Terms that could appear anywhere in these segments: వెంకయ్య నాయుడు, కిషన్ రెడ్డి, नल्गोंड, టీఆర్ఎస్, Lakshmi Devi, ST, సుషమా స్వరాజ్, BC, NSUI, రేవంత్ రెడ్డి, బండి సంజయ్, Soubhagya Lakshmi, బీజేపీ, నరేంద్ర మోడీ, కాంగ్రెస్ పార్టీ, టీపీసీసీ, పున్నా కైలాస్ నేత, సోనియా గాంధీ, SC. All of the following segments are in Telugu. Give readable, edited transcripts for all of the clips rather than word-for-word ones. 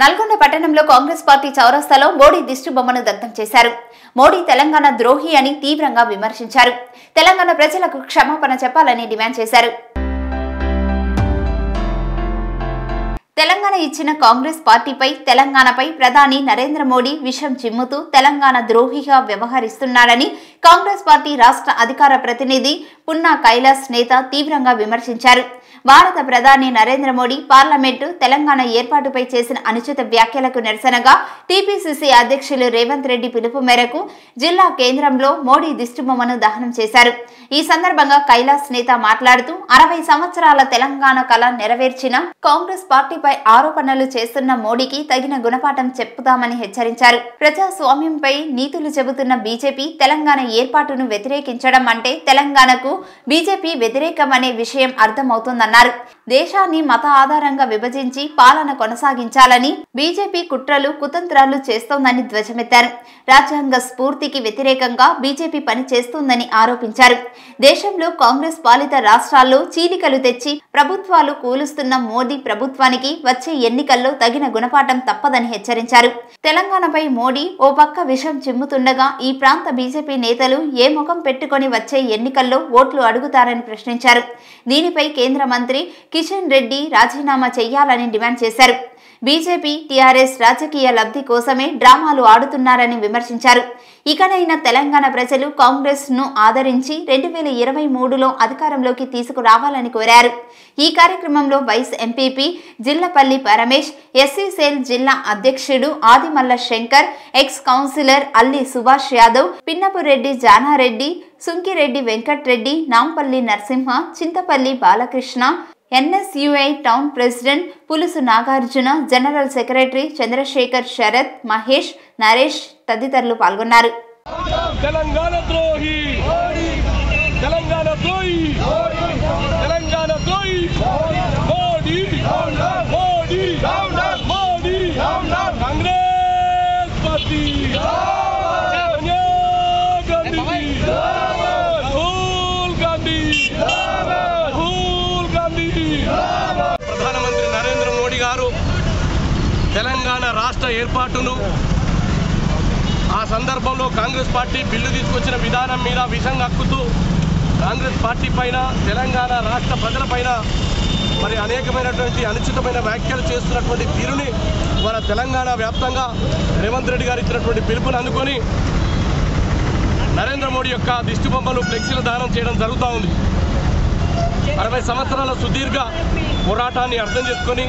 నల్గొండ పట్టణంలో కాంగ్రెస్ పార్టీ చౌరస్తాలో మోడీ దిష్టి బొమ్మను దగ్ధం చేశారు. మోడీ తెలంగాణ ద్రోహి అని తీవ్రంగా విమర్శించారు. తెలంగాణ ప్రజలకు క్షమాపణ చెప్పాలని డిమాండ్ చేశారు. తెలంగాణ ఇచ్చిన కాంగ్రెస్ పార్టీపై తెలంగాణపై ప్రధాని నరేంద్ర మోడీ విషం చిమ్ముతూ తెలంగాణ ద్రోహిగా వ్యవహరిస్తున్నారని కాంగ్రెస్ పార్టీ రాష్ట్ర అధికార ప్రతినిధి పున్నా కైలాస్ నేత తీవ్రంగా విమర్శించారు. భారత ప్రధాని నరేంద్ర మోడీ పార్లమెంటు తెలంగాణ ఏర్పాటుపై చేసిన అనుచిత వ్యాఖ్యలకు నిరసనగా టీపీసీసీ అధ్యక్షులు రేవంత్ రెడ్డి పిలుపు మేరకు జిల్లా కేంద్రంలో మోడీ దిష్టిబొమ్మను దహనం చేశారు. ఈ సందర్భంగా కైలాస్ నేత మాట్లాడుతూ 60 సంవత్సరాల తెలంగాణ కళ నెరవేర్చిన కాంగ్రెస్ పార్టీపై ఆరోపణలు చేస్తున్న మోడీకి తగిన గుణపాఠం చెప్పుతామని హెచ్చరించారు. ప్రజాస్వామ్యంపై నీతులు చెబుతున్న బీజేపీ తెలంగాణ ఏర్పాటును వ్యతిరేకించడం అంటే తెలంగాణకు బీజేపీ వ్యతిరేకం అనే విషయం అర్థమవుతుందని అన్నారు. దేశాన్ని మత ఆధారంగా విభజించి పాలన కొనసాగించాలని బీజేపీ కుట్రలు కుతంత్రాలు చేస్తోందని ధ్వజమెత్తారు. రాజ్యాంగ స్ఫూర్తికి వ్యతిరేకంగా బీజేపీ పని చేస్తోందని ఆరోపించారు. దేశంలో కాంగ్రెస్ పాలిత రాష్ట్రాల్లో చీలికలు తెచ్చి ప్రభుత్వాలు కూలుస్తున్న మోడీ ప్రభుత్వానికి వచ్చే ఎన్నికల్లో తగిన గుణపాఠం తప్పదని హెచ్చరించారు. తెలంగాణపై మోడీ ఓ పక్క విషం చిమ్ముతుండగా ఈ ప్రాంత బీజేపీ నేతలు ఏ ముఖం పెట్టుకొని వచ్చే ఎన్నికల్లో ఓట్లు అడుగుతారని ప్రశ్నించారు. దీనిపై కేంద్ర మంత్రి కిషన్ రెడ్డి రాజీనామా చేయాలని డిమాండ్ చేశారు. బీజేపీ టీఆర్ఎస్ రాజకీయ లబ్ధి కోసమే డ్రామాలు ఆడుతున్నారని విమర్శించారు. ఇకనైనా తెలంగాణ ప్రజలు కాంగ్రెస్ ను ఆదరించి 2023లో అధికారంలోకి తీసుకురావాలని కోరారు. ఈ కార్యక్రమంలో vice MPP Jillapalli Paramesh, SC cell జిల్లా అధ్యక్షుడు Adimalla Shankar, ex councillor Alli Subhash Yadav, Pinnapureddy Janareddy, Sunkireddy Venkatreddy, Nampally Narasimha, Chintapalli Balakrishna, NSUI town president Pulusu Nagarjuna, general secretary Chandrasekhar, Sharath, Mahesh, Naresh తదితరులు పాల్గొన్నారు. తెలంగాణ రాష్ట్ర ఏర్పాటును ఆ సందర్భంలో కాంగ్రెస్ పార్టీ బిల్లు తీసుకొచ్చిన విధానం మీద విషం కక్కుతూ కాంగ్రెస్ పార్టీ పైన తెలంగాణ రాష్ట్ర ప్రజలపైన మరి అనేకమైనటువంటి అనుచితమైన వ్యాఖ్యలు చేస్తున్నటువంటి తీరుని మన తెలంగాణ వ్యాప్తంగా రేవంత్ రెడ్డి గారు ఇచ్చినటువంటి పిలుపును అందుకొని నరేంద్ర మోడీ యొక్క దిష్టి బొమ్మలు ఫ్లెక్సీలు దానం చేయడం జరుగుతూ ఉంది. 60 సంవత్సరాల సుదీర్ఘ పోరాటాన్ని అర్థం చేసుకొని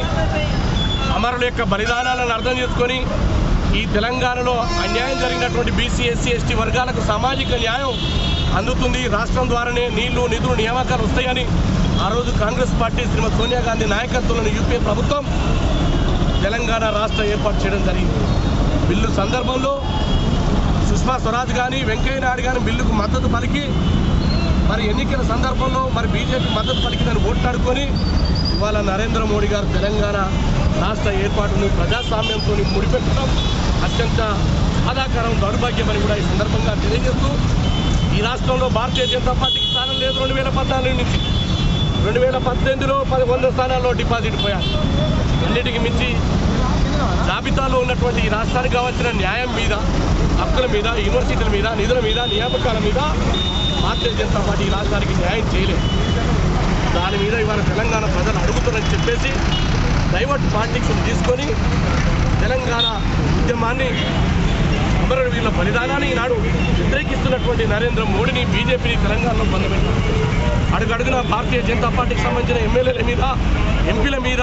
అమరుల యొక్క బలిదానాలను అర్థం చేసుకొని ఈ తెలంగాణలో అన్యాయం జరిగినటువంటి BC SC ST వర్గాలకు సామాజిక న్యాయం అందుతుంది, రాష్ట్రం ద్వారానే నీళ్లు నిధులు నియామకాలు వస్తాయని ఆ రోజు కాంగ్రెస్ పార్టీ శ్రీమతి సోనియా గాంధీ నాయకత్వంలోని యూపీఏ ప్రభుత్వం తెలంగాణ రాష్ట్రం ఏర్పాటు చేయడం జరిగింది. బిల్లు సందర్భంలో సుషమా స్వరాజ్ కానీ వెంకయ్య నాయుడు కానీ బిల్లుకు మద్దతు పలికి మరి ఎన్నికల సందర్భంలో మరి బీజేపీ మద్దతు పలికి దాన్ని ఓట్లాడుకొని ఇవాళ నరేంద్ర మోడీ గారు తెలంగాణ రాష్ట్ర ఏర్పాటును ప్రజాస్వామ్యంతో ముడిపెట్టడం అత్యంత బాధాకరం, దౌర్భాగ్యమని కూడా ఈ సందర్భంగా తెలియజేస్తూ ఈ రాష్ట్రంలో భారతీయ జనతా పార్టీకి స్థానం లేదు. 2014 నుంచి 2018లో 11 స్థానాల్లో డిపాజిట్ పోయారు. అన్నిటికీ మించి జాబితాలో ఉన్నటువంటి ఈ రాష్ట్రానికి కావాల్సిన న్యాయం మీద, హక్కుల మీద, యూనివర్సిటీల మీద, నిధుల మీద, నియామకాల మీద భారతీయ జనతా పార్టీ ఈ రాష్ట్రానికి న్యాయం చేయలేదు. దాని మీద ఇవాళ తెలంగాణ ప్రజలు అడుగుతారని చెప్పేసి డైవర్ట్ పాలిటిక్స్ తీసుకొని తెలంగాణ ఉద్యమాన్ని అమరుల వీళ్ళ బలిదానాన్ని ఈనాడు వ్యతిరేకిస్తున్నటువంటి నరేంద్ర మోడీని బీజేపీని తెలంగాణలో బంధపెట్టారు. అడుగడుగున భారతీయ జనతా పార్టీకి సంబంధించిన ఎమ్మెల్యేల మీద, ఎంపీల మీద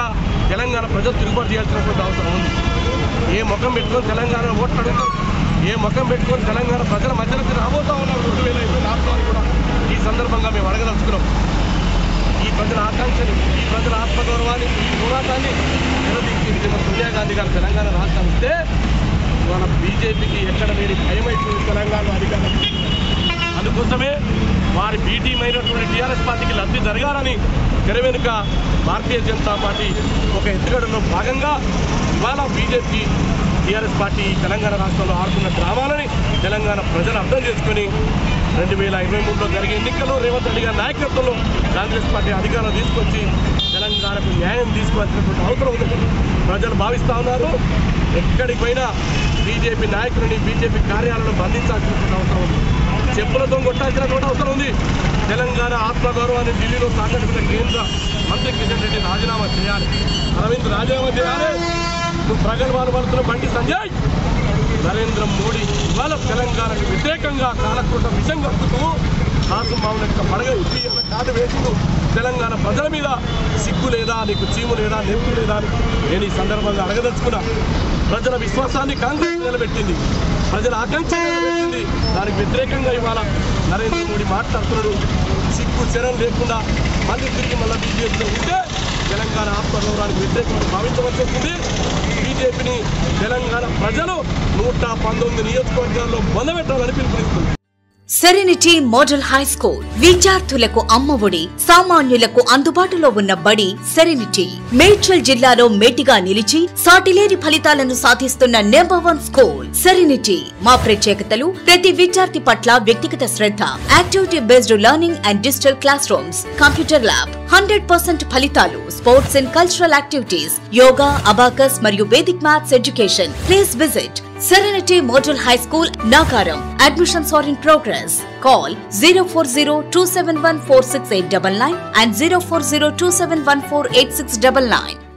తెలంగాణ ప్రజలు తిరుగుబాటు చేయాల్సినటువంటి అవసరం ఉంది. ఏ ముఖం పెట్టుకొని తెలంగాణ ఓట్లు అడుగుతాం, ఏ ముఖం పెట్టుకొని తెలంగాణ ప్రజల మధ్యలోకి రాబోతా ఉన్నాం 2024 కూడా ఈ సందర్భంగా మేము అడగదలుచుకున్నాం. ఈ ప్రజల ఆకాంక్షని, ఈ ప్రజల ఆత్మగౌరవాన్ని, ఈ పోరాటాన్ని నిలదీసి నిజంగా సోనియా గాంధీ గారు తెలంగాణ రాష్ట్రం వస్తే మన బీజేపీకి ఎక్కడ లేని భయమైపోయింది తెలంగాణ అధికారం. అందుకోసమే వారి బీటీమైనటువంటి టీఆర్ఎస్ పార్టీకి లబ్ధి జరగాలని తెర వెనుక భారతీయ జనతా పార్టీ ఒక ఎత్తుగడలో భాగంగా ఇవాళ బీజేపీ టీఆర్ఎస్ పార్టీ తెలంగాణ రాష్ట్రంలో ఆడుతున్న డ్రామాలని తెలంగాణ ప్రజలు అర్థం చేసుకొని 2023లో జరిగే ఎన్నికల్లో రేవంత్ రెడ్డి గారి నాయకత్వంలో కాంగ్రెస్ పార్టీ అధికారం తీసుకొచ్చి తెలంగాణ కుటుంబాలకు న్యాయం తీసుకువచ్చినటువంటి అవసరం ఉంది. ప్రజలు భావిస్తా ఉన్నారు. ఎక్కడికి పోయినా బీజేపీ నాయకులని బీజేపీ కార్యాలయాలను బంధించాల్సిన అవసరం ఉంది. చెప్పులతో కొట్టాల్సినటువంటి అవసరం ఉంది. తెలంగాణ ఆత్మగౌరవాన్ని ఢిల్లీలో సాగనుకున్న కేంద్ర మంత్రి కిషన్ రెడ్డి రాజీనామా చేయాలి. అరవింద్ రాజీనామా చేయాలి. ప్రగల్భాలు పడుతున్న బండి సంజయ్, నరేంద్ర మోడీ ఇవాళ తెలంగాణకు వ్యతిరేకంగా కాలకృత విషం కలుపుతూ ఆత్మభావన యొక్క పడగ ఉట్టి కాదు వేస్తూ తెలంగాణ ప్రజల మీద సిగ్గు లేదా, నీకు చీము లేదా, నెప్పు లేదా అని నేను ఈ సందర్భంగా అడగదలుచుకున్నా. ప్రజల విశ్వాసాన్ని కాంగ్రెస్ నిలబెట్టింది, ప్రజల ఆకాంక్ష నిలబెట్టింది. దానికి వ్యతిరేకంగా ఇవాళ నరేంద్ర మోడీ మాట్లాడుతున్నాడు. సిగ్గు చెరం లేకుండా మళ్ళీ తిరిగి మళ్ళీ బీజేపీలో ఉంటే తెలంగాణ ఆత్మగౌరవానికి వ్యతిరేకంగా భావించవలసి వస్తుంది. బీజేపీని తెలంగాణ ప్రజలు 119 నియోజకవర్గాల్లో బలపెట్టాలని పిలుపునిస్తుంది. సెరెనిటీ మోడల్ హై స్కూల్ విద్యార్థులకు అమ్మఒడి, సామాన్యులకు అందుబాటులో ఉన్న బడి సెరెనిటీ. మేడ్చల్ జిల్లాలో మేటిగా నిలిచి సాటిలేని ఫలితాలను సాధిస్తున్న #1 స్కూల్ సెరెనిటీ. మా ప్రత్యేకతలు: ప్రతి విద్యార్థి పట్ల వ్యక్తిగత శ్రద్ధ, activity based learning and digital classrooms, computer lab, 100% ఫలితాలు, sports and cultural activities, yoga, abacus మరియు Vedic maths education. Please visit Serenity Model High School, Nagaram. Admissions are in progress. Call 04027146899 and 04027148699.